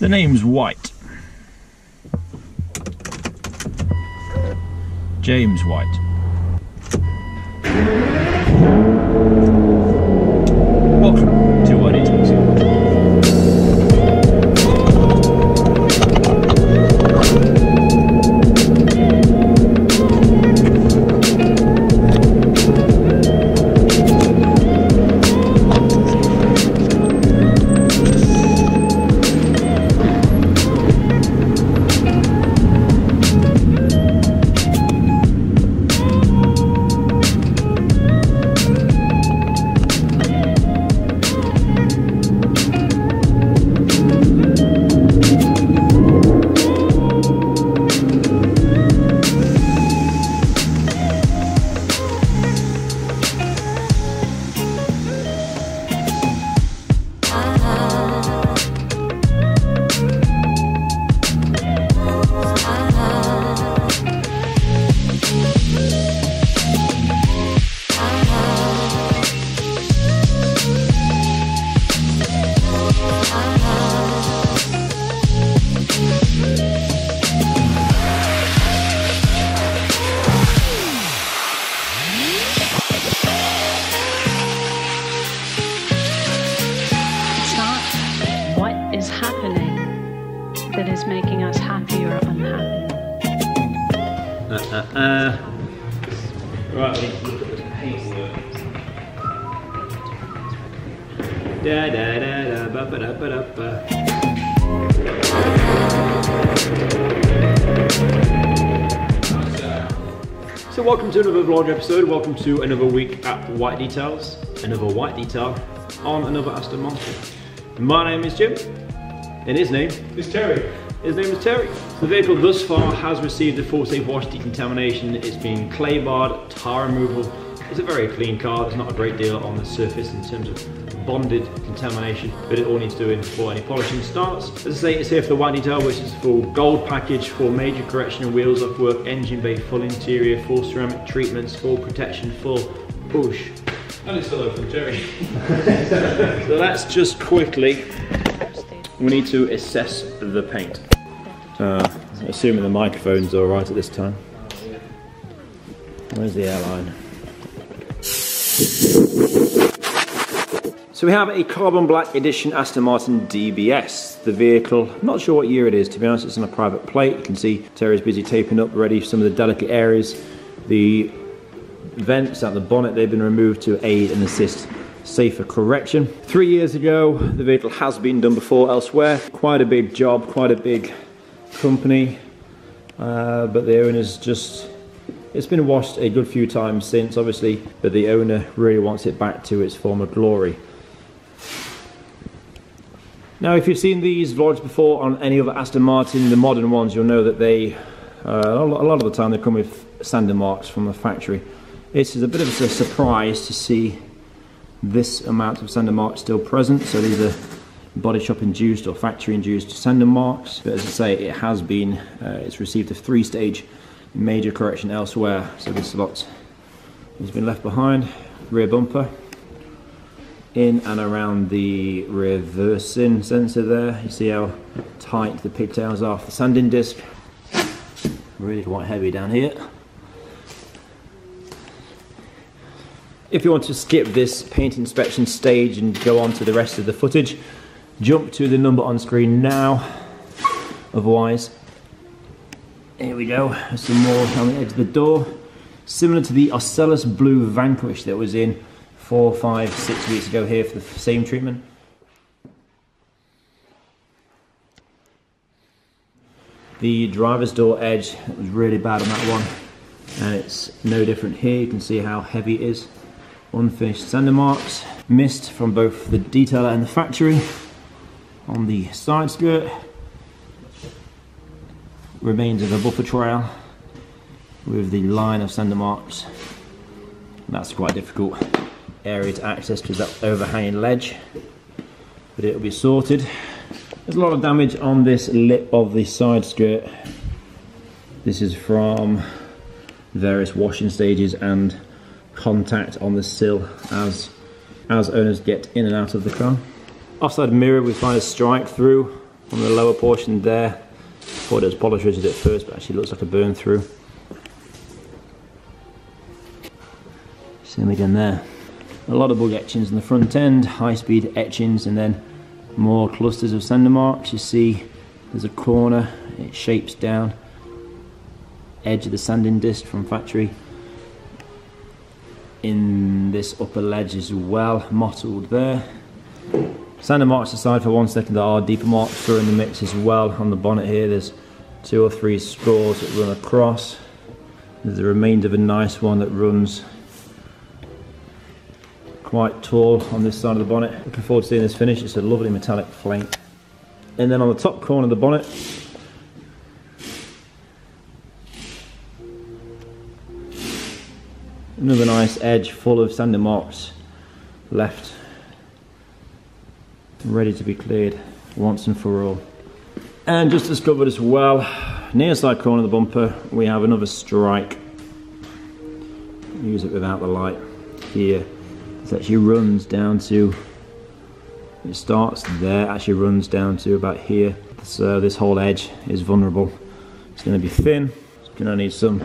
The name's White. James White. Welcome to White Details. That is making us happy or unhappy. Right, let's look at the paintwork. Da da da da ba ba da ba da ba. So welcome to another vlog episode, welcome to another week at White Details, another white detail on another Aston Martin. My name is Jim. And his name is Terry. His name is Terry. The vehicle thus far has received a full safe wash, decontamination. It's been clay barred, tar removal. It's a very clean car. There's not a great deal on the surface in terms of bonded contamination, but it all needs doing before any polishing starts. As I say, it's here for the White Detail, which is full gold package, full major correction and wheels off work, engine bay, full interior, full ceramic treatments, full protection, full push. And it's still open, Terry. So let's just quickly. We need to assess the paint. Assuming the microphone's all right at this time. Where's the airline? So we have a Carbon Black Edition Aston Martin DBS. The vehicle, I'm not sure what year it is, to be honest, it's on a private plate. You can see Terry's busy taping up already some of the delicate areas. The vents at the bonnet, they've been removed to aid and assist safer correction. 3 years ago, the vehicle has been done before elsewhere. Quite a big job, quite a big company, but the owner's just, it's been washed a good few times since, obviously, but the owner really wants it back to its former glory. Now, if you've seen these vlogs before on any other Aston Martin, the modern ones, you'll know that they, a lot of the time, they come with sanding marks from the factory. This is a bit of a surprise to see this amount of sanding marks still present. So these are body shop induced or factory induced sanding marks, but as I say, it has been it's received a three-stage major correction elsewhere. So this lot has been left behind. Rear bumper, in and around the reversing sensor there, you see how tight the pigtails are for the sanding disc, really quite heavy down here. If you want to skip this paint inspection stage and go on to the rest of the footage, jump to the number on screen now. Otherwise, here we go, some more on the edge of the door. Similar to the Osceola's Blue Vanquish that was in 4, 5, 6 weeks ago here for the same treatment. The driver's door edge was really bad on that one, and it's no different here. You can see how heavy it is. Unfinished sanding marks, missed from both the detailer and the factory on the side skirt, remains of a buffer trail with the line of sanding marks. That's quite a difficult area to access because that overhanging ledge, but it'll be sorted. There's a lot of damage on this lip of the side skirt. This is from various washing stages and contact on the sill as owners get in and out of the car. Offside mirror, we find a strike through on the lower portion there. Thought it was polish rigid at first, but actually looks like a burn through. Same again there. A lot of bug etchings in the front end, high speed etchings, and then more clusters of sander marks. You see there's a corner, it shapes down, edge of the sanding disc from factory. In this upper ledge as well, mottled there. Sander marks aside for one second, there are deeper marks through in the mix as well. On the bonnet here, there's 2 or 3 scores that run across. There's the remainder of a nice one that runs quite tall on this side of the bonnet. Looking forward to seeing this finish, it's a lovely metallic flame. And then on the top corner of the bonnet, another nice edge full of sander marks left, ready to be cleared once and for all. And just discovered as well, near side corner of the bumper, we have another strike. Use it without the light here. It actually runs down to, it starts there, actually runs down to about here. So this whole edge is vulnerable. It's going to be thin. It's going to need some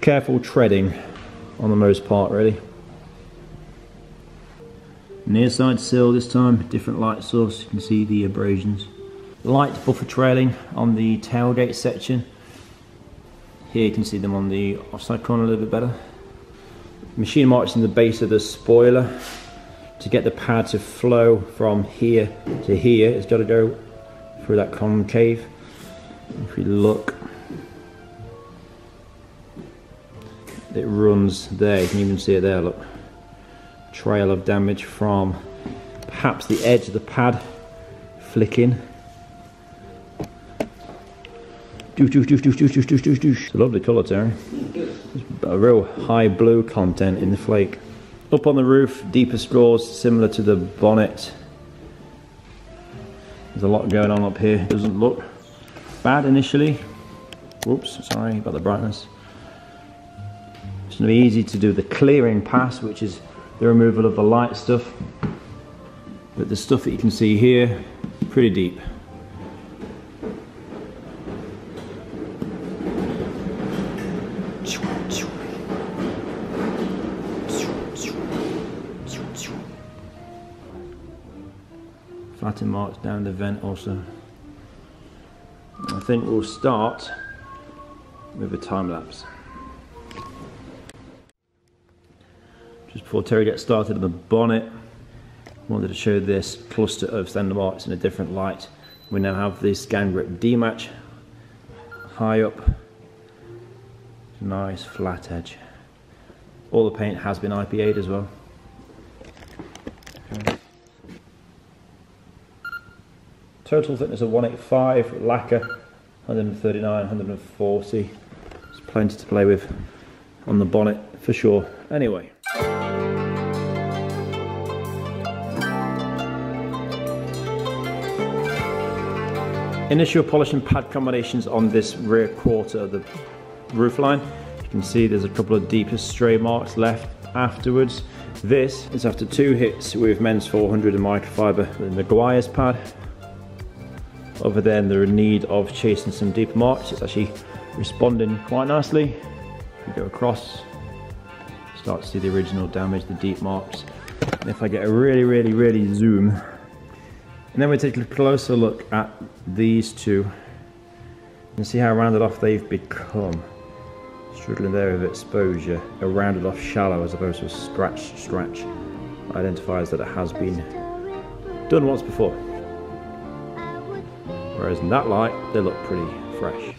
careful treading on the most part, really. Near side sill this time, different light source, you can see the abrasions. Light buffer trailing on the tailgate section. Here you can see them on the offside corner a little bit better. Machine marks in the base of the spoiler. To get the pad to flow from here to here, it's got to go through that concave. If we look, it runs there, you can even see it there, look. Trail of damage from perhaps the edge of the pad flicking. Doosh, doosh, doosh, doosh, doosh, doosh, doosh, doosh. It's a lovely colour, Terry. It's a real high blue content in the flake. Up on the roof, deeper scores similar to the bonnet. There's a lot going on up here. Doesn't look bad initially. Whoops, sorry about the brightness. It's going to be easy to do the clearing pass, which is the removal of the light stuff, but the stuff that you can see here, pretty deep. Flatten marks down the vent also. I think we'll start with a time lapse. Just before Terry gets started on the bonnet, I wanted to show this cluster of sander marks in a different light. We now have the scan grip D-match high up, nice flat edge. All the paint has been IPA'd as well. Okay. Total thickness of 185, lacquer 139, 140. There's plenty to play with on the bonnet for sure. Anyway. Initial polish and pad combinations on this rear quarter of the roofline. You can see there's a couple of deeper stray marks left afterwards. This is after 2 hits with Men's 400 and microfiber with Meguiar's pad. Other than the need of chasing some deeper marks, it's actually responding quite nicely. If you go across, start to see the original damage, the deep marks. And if I get a really zoom, and then we take a closer look at these two and see how rounded off they've become. Struggling there with exposure, a rounded off shallow as opposed to a scratch. Identifies that it has been done once before. Whereas in that light, they look pretty fresh.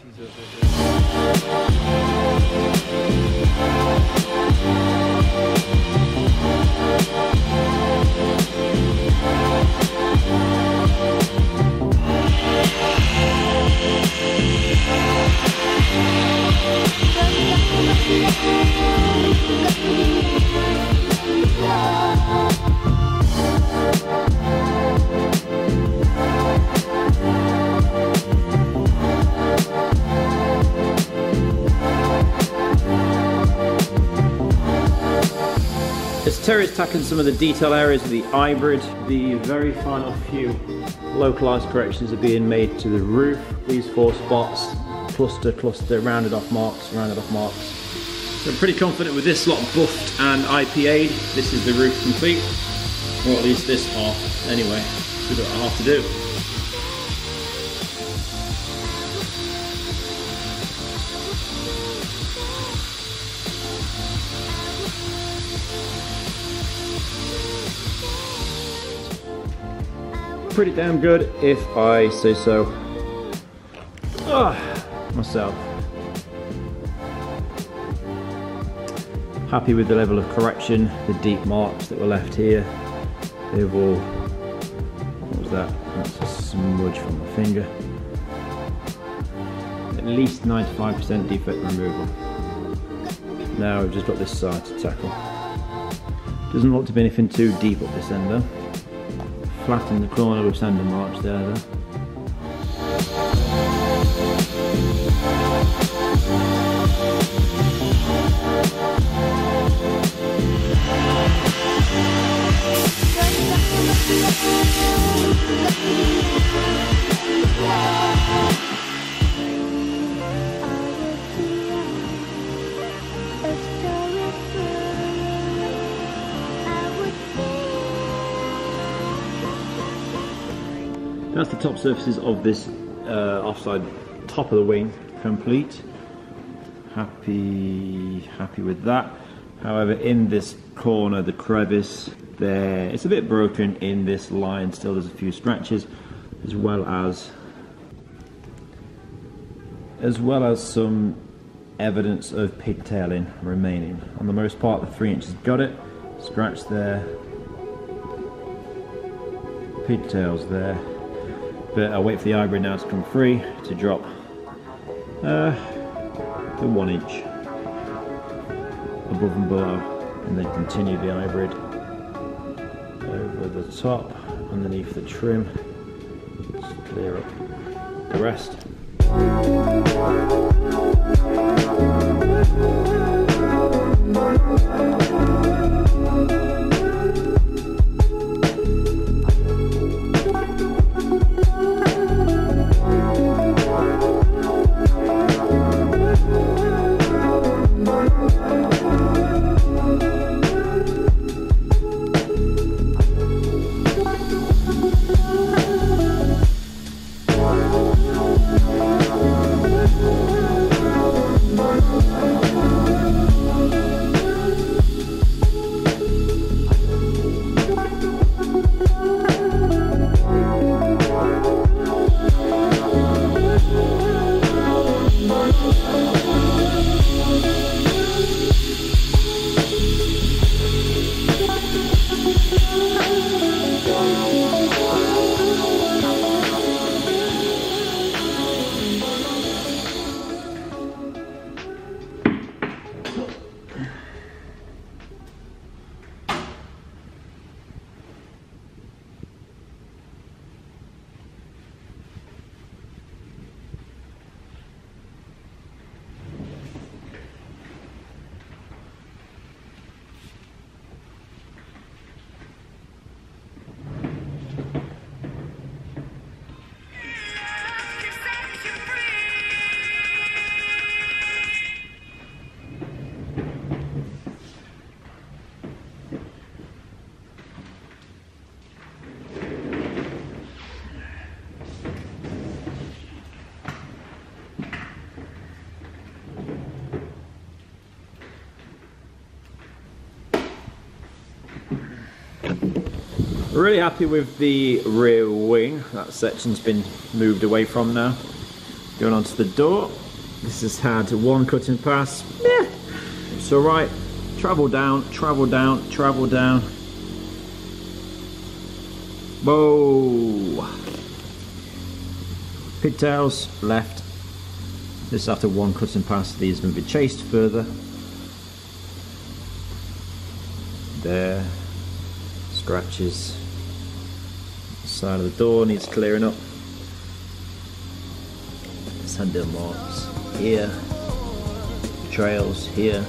Terry's tackled some of the detail areas of the hybrid, the very final few Localized corrections are being made to the roof. These four spots, cluster, cluster, rounded off marks, rounded off marks. So I'm pretty confident with this lot buffed and IPA'd, this is the roof complete. Or at least this half, anyway. We've got half to do. Pretty damn good, if I say so myself. Happy with the level of correction, the deep marks that were left here. They've all, what was that? That's a smudge from my finger. At least 95% defect removal. Now we've just got this side to tackle. Doesn't look to be anything too deep up this end though. Flatten the corner with sander marks there though. That's the top surfaces of this offside top of the wing complete. Happy with that. However, in this corner, the crevice there, it's a bit broken in this line still. There's a few scratches, as well as some evidence of pigtailing remaining. On the most part, the 3 inches got it. Scratch there, pigtails there. But I'll wait for the eyebrick now to come free to drop the 1 inch above and below, and then continue the eyebrick over the top, underneath the trim, just clear up the rest. Really happy with the rear wing. That section's been moved away from now. Going onto the door. This has had one cutting pass. Yeah, it's all right. Travel down, travel down, travel down. Whoa. Pigtails left. This after one cutting pass. These can be chased further. There. Scratches. Side of the door needs clearing up. Sander marks here, trails here.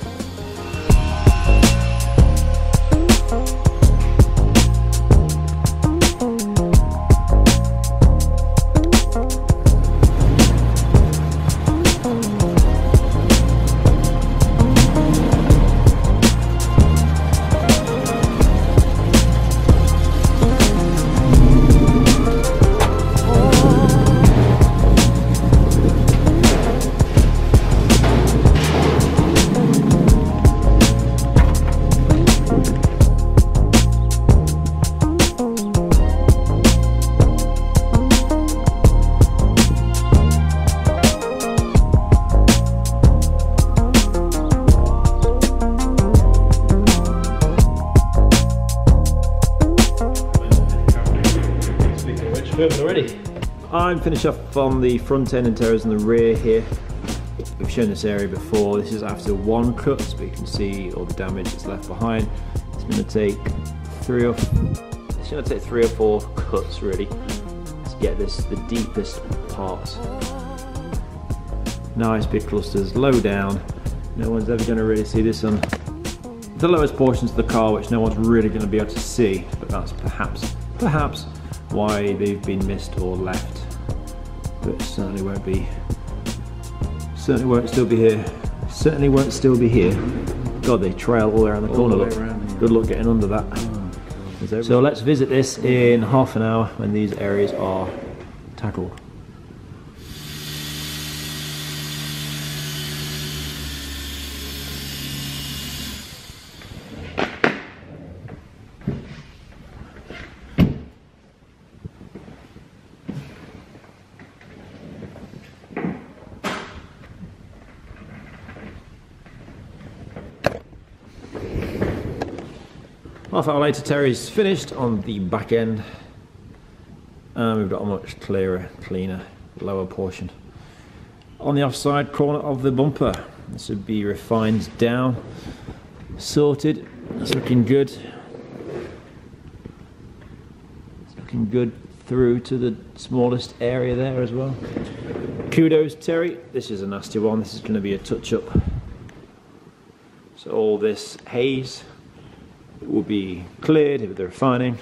I'm finished up on the front end interiors and the rear here. We've shown this area before. This is after one cut, but you can see all the damage that's left behind. It's going to take three or four cuts really to get this the deepest parts. Nice big clusters, low down. No one's ever going to really see this on the lowest portions of the car, which no one's really going to be able to see, but that's perhaps why they've been missed or left, but certainly won't still be here. God, they trail all around the corner. Look, good luck getting under that. Oh, so let's visit this in half an hour when these areas are tackled. Half hour later, Terry's finished on the back end and we've got a much clearer, cleaner, lower portion. On the offside corner of the bumper, this would be refined down, sorted, it's looking good. It's looking good through to the smallest area there as well. Kudos Terry, this is a nasty one, this is going to be a touch-up. So all this haze will be cleared with the refining,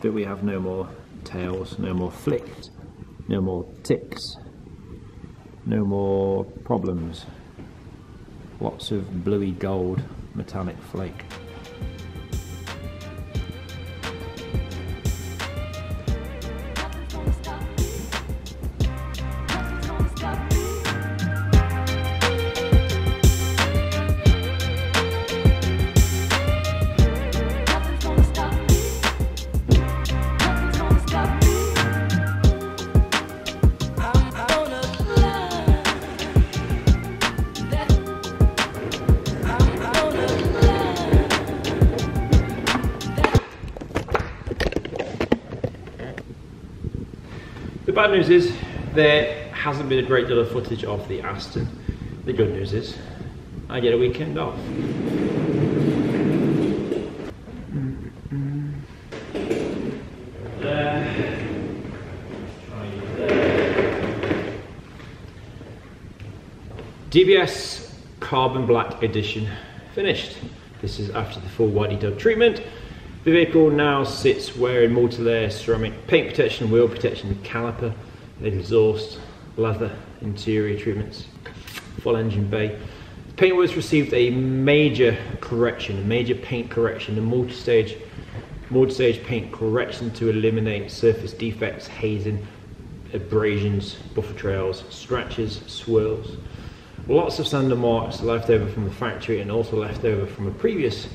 but we have no more tails, no more flicks, no more ticks, no more problems. Lots of bluey gold metallic flake. The bad news is there hasn't been a great deal of footage of the Aston. The good news is I get a weekend off. There. DBS Carbon Black Edition finished. This is after the full White Detail treatment. The vehicle now sits wearing multi-layer ceramic paint protection, wheel protection, caliper, exhaust, leather, interior treatments, full engine bay. The paint was received a major correction, a multi-stage paint correction to eliminate surface defects, hazing, abrasions, buffer trails, scratches, swirls. Lots of sander marks left over from the factory and also left over from a previous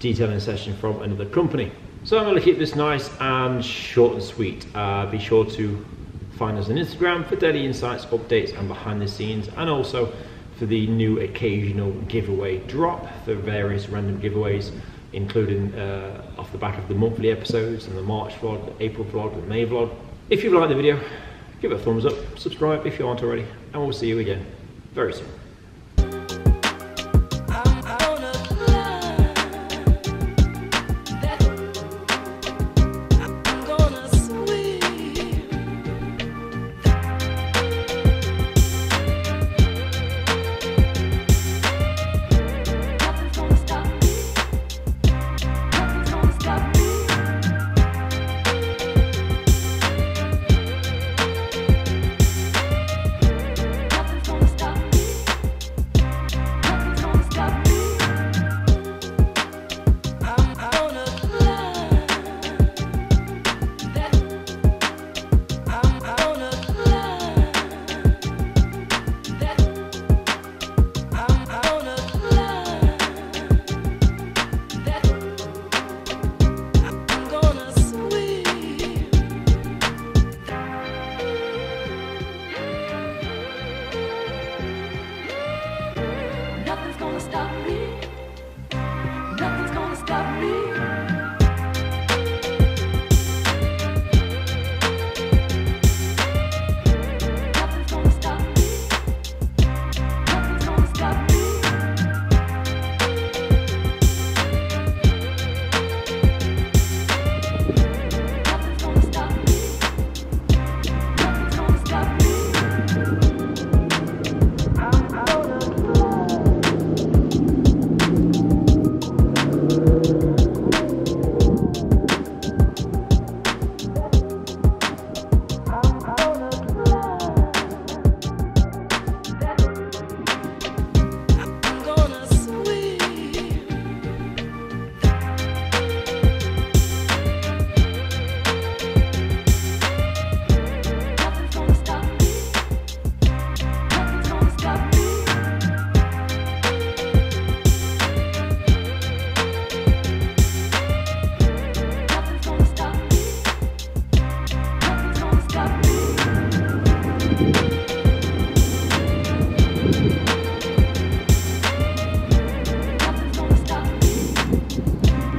detailing session from another company. So I'm going to keep this nice and short and sweet. Be sure to find us on Instagram for daily insights, updates and behind the scenes, and also for the new occasional giveaway drop for various random giveaways, including off the back of the monthly episodes and the March vlog, the April vlog, the May vlog. If you've liked the video, give it a thumbs up, subscribe if you aren't already, and we'll see you again very soon.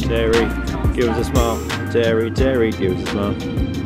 Dairy, give us a smile. Dairy, dairy, give us a smile.